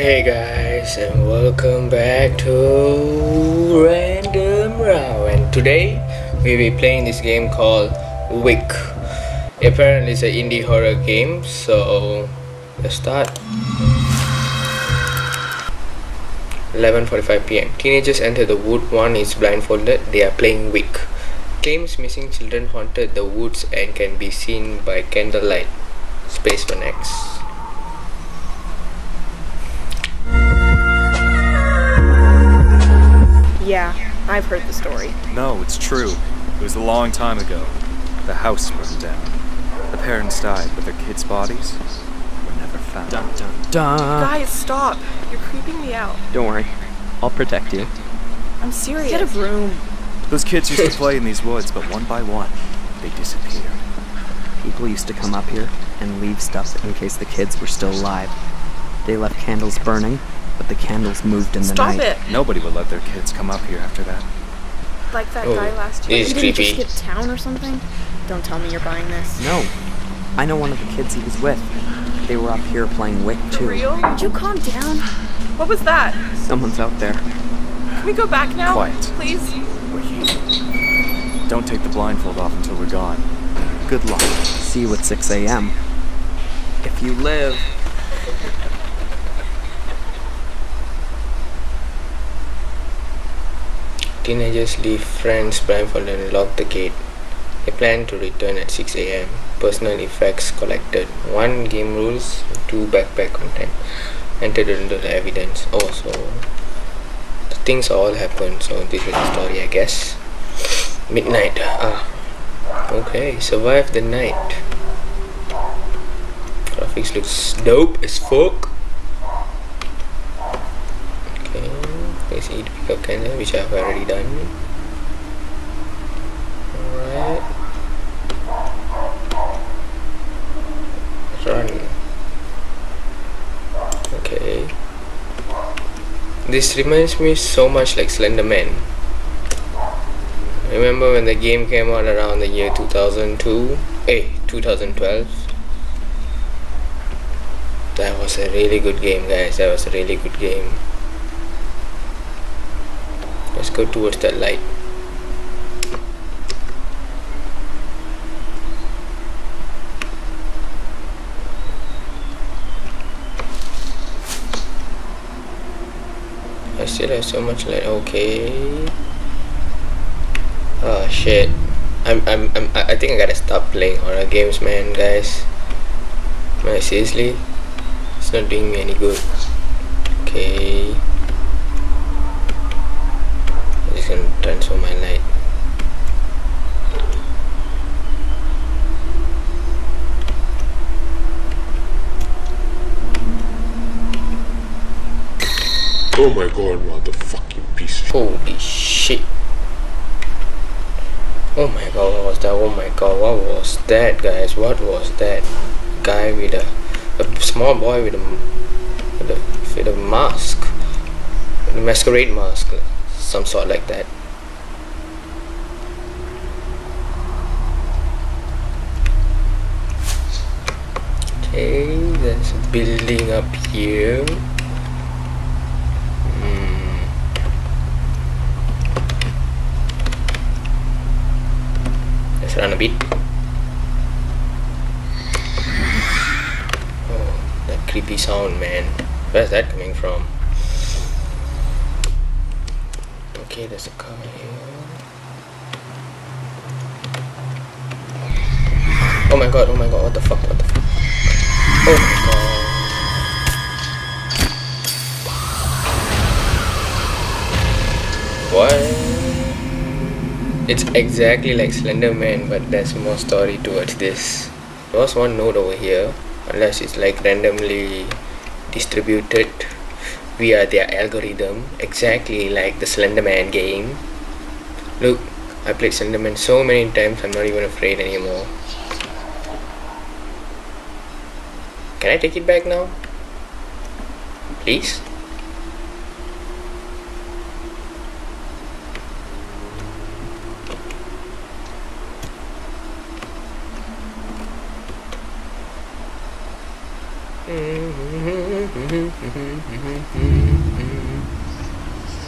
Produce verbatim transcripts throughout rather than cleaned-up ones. Hey guys, and welcome back to RandomRao, and today we'll be playing this game called Wick. Apparently it's an indie horror game, so let's start. eleven forty-five p m Teenagers enter the wood. One is blindfolded. They are playing Wick. Claims missing children haunted the woods and can be seen by candlelight. Space for next. Yeah, I've heard the story. No, it's true. It was a long time ago. The house burned down. The parents died, but their kids' bodies were never found. Dun, dun, dun. Guys, stop. You're creeping me out. Don't worry. I'll protect you. I'm serious. Get a room. Those kids used to play in these woods, but one by one, they disappeared. People used to come up here and leave stuff in case the kids were still alive. They left candles burning, but the candles moved in the Stop night. Stop it! Nobody would let their kids come up here after that. Like that oh, guy last year. He didn't just skip town or something? Don't tell me you're buying this. No. I know one of the kids he was with. They were up here playing Wick too. For real? Would you calm down? What was that? Someone's out there. Can we go back now? Quiet. Please? Wait. Don't take the blindfold off until we're gone. Good luck. See you at six a m If you live... Teenagers leave friends blindfolded and lock the gate. They plan to return at six a m Personal effects collected. One game rules, two backpack content. Entered into the evidence. Oh, so the things all happen. So this is the story, I guess. Midnight. Ah. Okay, survive the night. Graphics looks dope as fuck. Let's see, pick up candle, which I've already done. Alright. Run. Okay. This reminds me so much like Slender Man. Remember when the game came out around the year two thousand two? Hey, two thousand twelve. That was a really good game, guys. That was a really good game. Let's go towards that light. I still have so much light. Okay. Oh shit. I'm. I'm. I'm. I think I gotta stop playing horror games, man, guys. Man, seriously, it's not doing me any good. Okay. And transform my light. Oh my god, motherfucking piece of shit. Holy shit. Oh my god, what was that? Oh my god, what was that, guys? What was that? Guy with a, a small boy with a, with a, with a mask. A masquerade mask. Some sort like that. Okay, there's a building up here. Hmm. Let's run a bit. Oh, that creepy sound, man. Where's that coming from? Okay, there's a car here. Oh my god, oh my god, what the fuck, what the fuck. Oh my god. What? It's exactly like Slender Man, but there's more story towards this. There was one note over here, unless it's like randomly distributed via their algorithm, exactly like the Slender Man game. Look, I played Slender Man so many times, I'm not even afraid anymore. Can I take it back now? Please?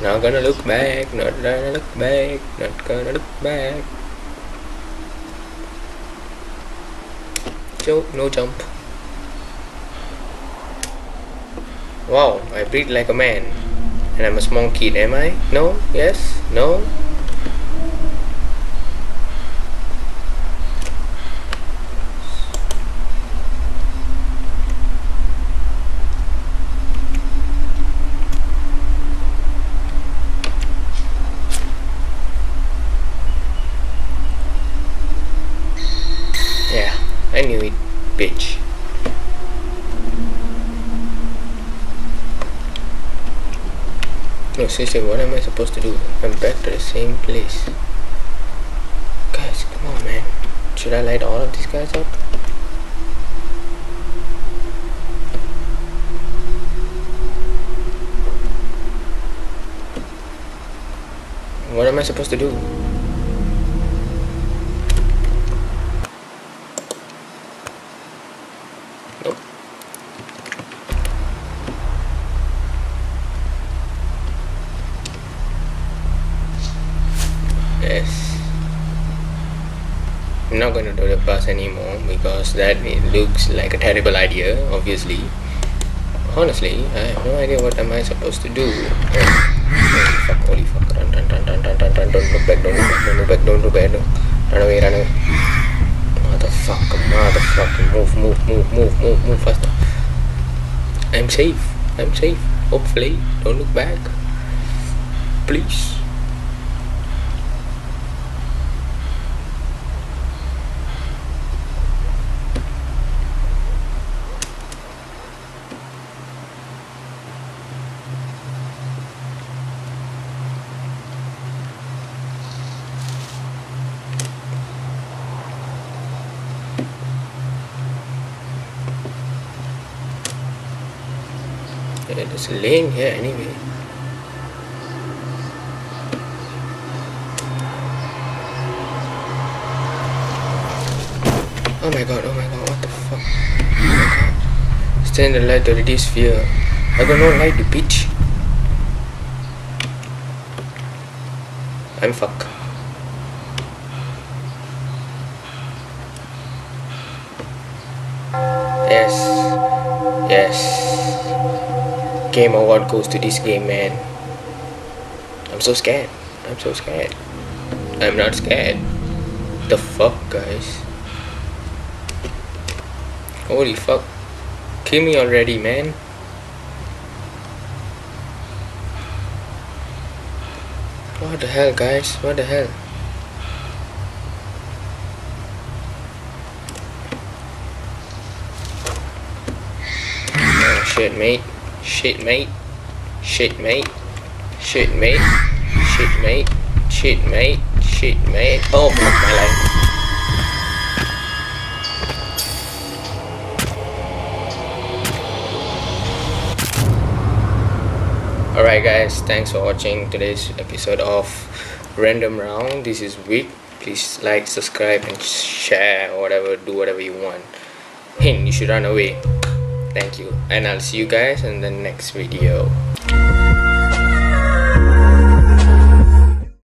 Not gonna look back, not gonna look back, not gonna look back. So, no jump. Wow, I breathe like a man. And I'm a small kid, am I? No? Yes? No? No, seriously, what am I supposed to do? I'm back to the same place. Guys, come on, man. Should I light all of these guys up? What am I supposed to do? Nope. Yes. I'm not going to do the bus anymore because that looks like a terrible idea, obviously. Honestly, I have no idea what am I supposed to do. Holy fuck, holy fuck, run, run, run, run, run, run, run, don't look back, don't look back, don't look back, don't look back, don't, run away, run away. Motherfucker, motherfucker, move, move, move, move, move, move faster. I'm safe, I'm safe, hopefully, don't look back. Please. It's laying here anyway. Oh my god, oh my god, what the fuck? Oh my god. Stay in the light to reduce fear. I got no light, you bitch. I'm fucked. Yes. Yes. Game award goes to this game, man. I'm so scared. I'm so scared. I'm not scared. The fuck, guys. Holy fuck. Kill me already, man. What the hell, guys? What the hell? Oh, shit, mate. Shit mate, shit mate, shit mate, shit mate, shit mate, shit mate. Oh fuck my life. Alright guys, thanks for watching today's episode of Random Round. This is Wick. Please like, subscribe and share, or whatever, do whatever you want. Hey, you should run away. Thank you, and I'll see you guys in the next video.